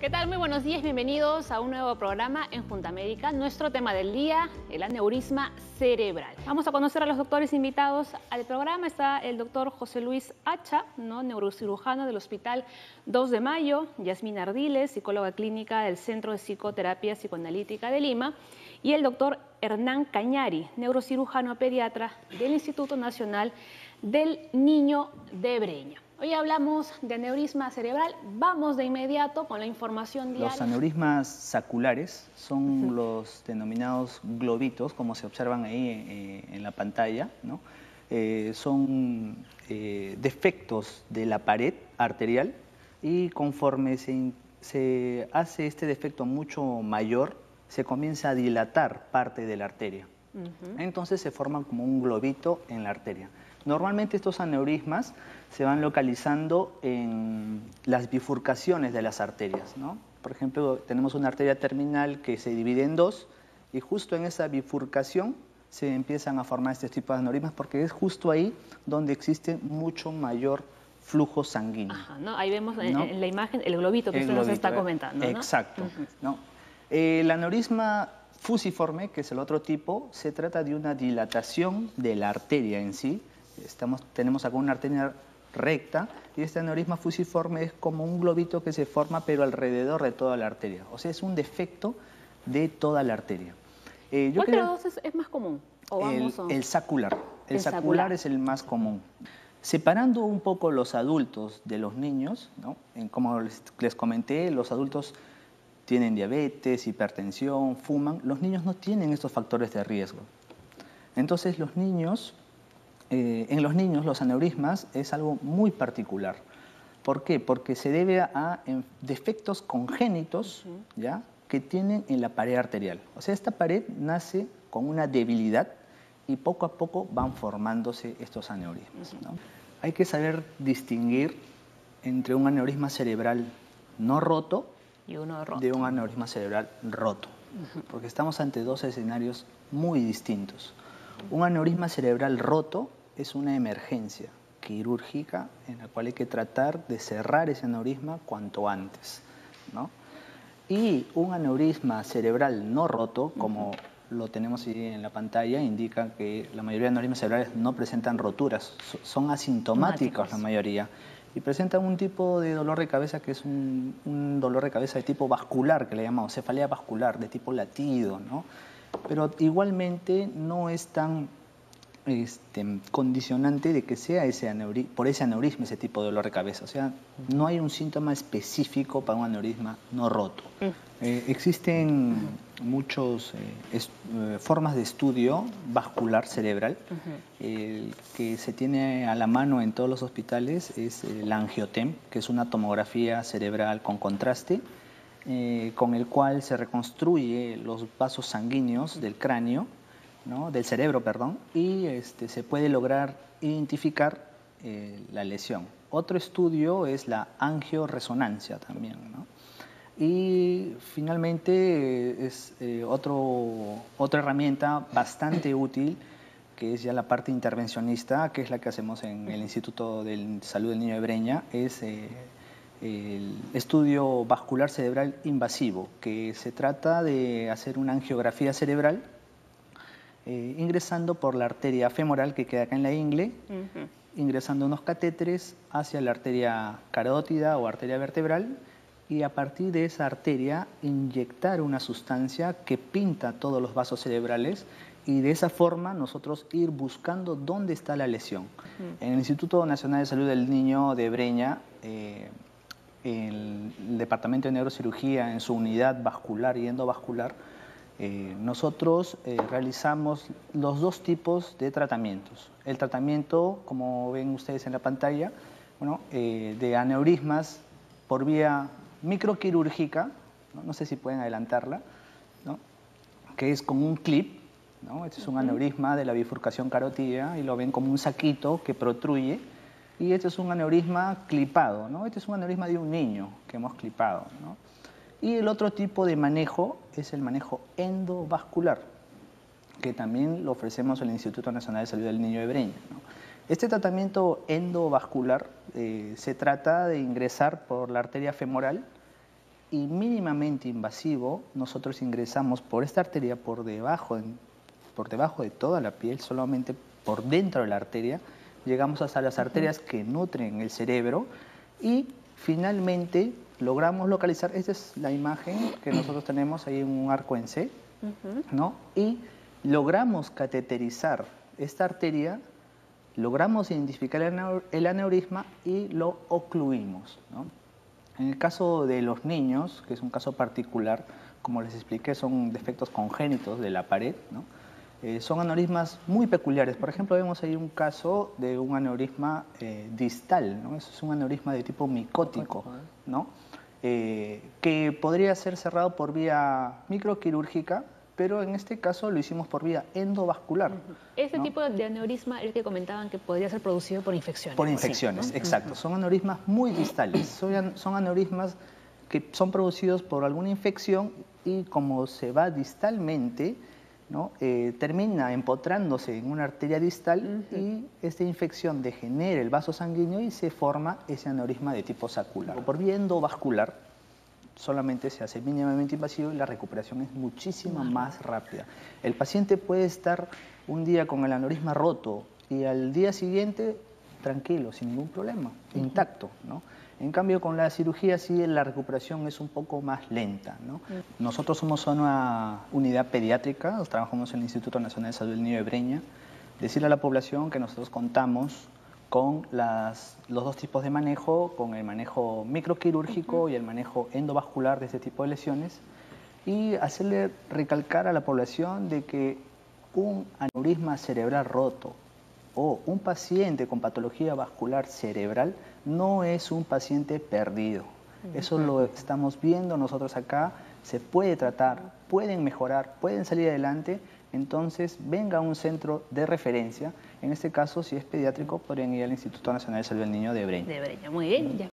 ¿Qué tal? Muy buenos días, bienvenidos a un nuevo programa en Junta Médica. Nuestro tema del día, el aneurisma cerebral. Vamos a conocer a los doctores invitados al programa. Está el doctor José Luis Acha, neurocirujano del Hospital 2 de Mayo, Yasmina Ardiles, psicóloga clínica del Centro de Psicoterapia Psicoanalítica de Lima, y el doctor Hernán Cañari, neurocirujano pediatra del Instituto Nacional del Niño de Breña. Hoy hablamos de aneurisma cerebral. Vamos de inmediato con la información diaria. Los aneurismas saculares son los denominados globitos, como se observan ahí en la pantalla, ¿no? Son defectos de la pared arterial y conforme se hace este defecto mucho mayor, se comienza a dilatar parte de la arteria. Entonces se forman como un globito en la arteria. Normalmente estos aneurismas se van localizando en las bifurcaciones de las arterias, ¿no? Por ejemplo, tenemos una arteria terminal que se divide en dos y justo en esa bifurcación se empiezan a formar este tipo de aneurismas porque es justo ahí donde existe mucho mayor flujo sanguíneo. Ajá, ¿no? Ahí vemos, ¿no?, en la imagen el globito que el usted globito, nos está comentando, ¿no? Exacto. ¿No? El aneurisma fusiforme, que es el otro tipo, se trata de una dilatación de la arteria en sí. Tenemos acá una arteria recta y este aneurisma fusiforme es como un globito que se forma pero alrededor de toda la arteria. O sea, es un defecto de toda la arteria. ¿Cuál de los dos es más común? El sacular. El sacular es el más común. Separando un poco los adultos de los niños, ¿no? Como les comenté, los adultos tienen diabetes, hipertensión, fuman. Los niños no tienen estos factores de riesgo. Entonces, los niños... en los niños los aneurismas es algo muy particular. ¿Por qué? Porque se debe a defectos congénitos, ¿ya?, que tienen en la pared arterial. O sea, esta pared nace con una debilidad y poco a poco van formándose estos aneurismas, ¿no? Hay que saber distinguir entre un aneurisma cerebral no roto y uno roto. De un aneurisma cerebral roto, porque estamos ante dos escenarios muy distintos. Un aneurisma cerebral roto es una emergencia quirúrgica en la cual hay que tratar de cerrar ese aneurisma cuanto antes, ¿no? Y un aneurisma cerebral no roto, como lo tenemos ahí en la pantalla, indica que la mayoría de aneurismas cerebrales no presentan roturas, son asintomáticos la mayoría y presentan un tipo de dolor de cabeza que es un dolor de cabeza de tipo vascular, que le llamamos cefalea vascular, de tipo latido, ¿no? Pero igualmente no es tan condicionante de que sea por ese aneurisma ese tipo de dolor de cabeza. O sea, no hay un síntoma específico para un aneurisma no roto. Existen muchas formas de estudio vascular cerebral. El que se tiene a la mano en todos los hospitales es el angiotem, que es una tomografía cerebral con contraste, con el cual se reconstruye los vasos sanguíneos del cráneo, ¿no?, del cerebro, perdón, y se puede lograr identificar la lesión. Otro estudio es la angioresonancia también, ¿no? Y finalmente es otra herramienta bastante útil, que es ya la parte intervencionista, que es la que hacemos en el Instituto de Salud del Niño de Breña, es... el estudio vascular cerebral invasivo, que se trata de hacer una angiografía cerebral ingresando por la arteria femoral que queda acá en la ingle, ingresando unos catéteres hacia la arteria carótida o arteria vertebral y a partir de esa arteria inyectar una sustancia que pinta todos los vasos cerebrales y de esa forma nosotros ir buscando dónde está la lesión. En el Instituto Nacional de Salud del Niño de Breña, el Departamento de Neurocirugía en su unidad vascular y endovascular, nosotros realizamos los dos tipos de tratamientos. El tratamiento, como ven ustedes en la pantalla, bueno, de aneurismas por vía microquirúrgica, ¿no? No sé si pueden adelantarla, ¿no?, que es con un clip, ¿no? Este es un aneurisma de la bifurcación carotídea y lo ven como un saquito que protruye. Y este es un aneurisma clipado, ¿no? Este es un aneurisma de un niño que hemos clipado, ¿no? Y el otro tipo de manejo es el manejo endovascular, que también lo ofrecemos en el Instituto Nacional de Salud del Niño de Breña, ¿no? Este tratamiento endovascular se trata de ingresar por la arteria femoral y mínimamente invasivo, nosotros ingresamos por esta arteria por debajo de toda la piel, solamente por dentro de la arteria, llegamos hasta las arterias que nutren el cerebro y finalmente logramos localizar, esta es la imagen que nosotros tenemos ahí en un arco en C, ¿no? Y logramos cateterizar esta arteria, logramos identificar el aneurisma y lo ocluimos, ¿no? En el caso de los niños, que es un caso particular, como les expliqué, son defectos congénitos de la pared, ¿no? Son aneurismas muy peculiares. Por ejemplo, vemos ahí un caso de un aneurisma distal, ¿no? Eso es un aneurisma de tipo micótico, ¿no? Que podría ser cerrado por vía microquirúrgica, pero en este caso lo hicimos por vía endovascular. Este tipo de aneurisma es el que comentaban que podría ser producido por infecciones. Por infecciones, sí, ¿no? Exacto. Son aneurismas muy distales. Son aneurismas que son producidos por alguna infección y como se va distalmente, ¿no? Termina empotrándose en una arteria distal y esta infección degenera el vaso sanguíneo y se forma ese aneurisma de tipo sacular. Por vía endovascular, solamente se hace mínimamente invasivo y la recuperación es muchísimo más rápida. El paciente puede estar un día con el aneurisma roto y al día siguiente tranquilo, sin ningún problema, intacto, ¿no? En cambio, con la cirugía sí la recuperación es un poco más lenta, ¿no? Nosotros somos una unidad pediátrica, nos trabajamos en el Instituto Nacional de Salud del Niño de Breña. Decirle a la población que nosotros contamos con los dos tipos de manejo, con el manejo microquirúrgico y el manejo endovascular de este tipo de lesiones, y hacerle recalcar a la población de que un aneurisma cerebral roto o un paciente con patología vascular cerebral no es un paciente perdido. Eso lo estamos viendo nosotros acá, se puede tratar, pueden mejorar, pueden salir adelante. Entonces, venga a un centro de referencia. En este caso, si es pediátrico, podrían ir al Instituto Nacional de Salud del Niño de Breña. De Breña, muy bien.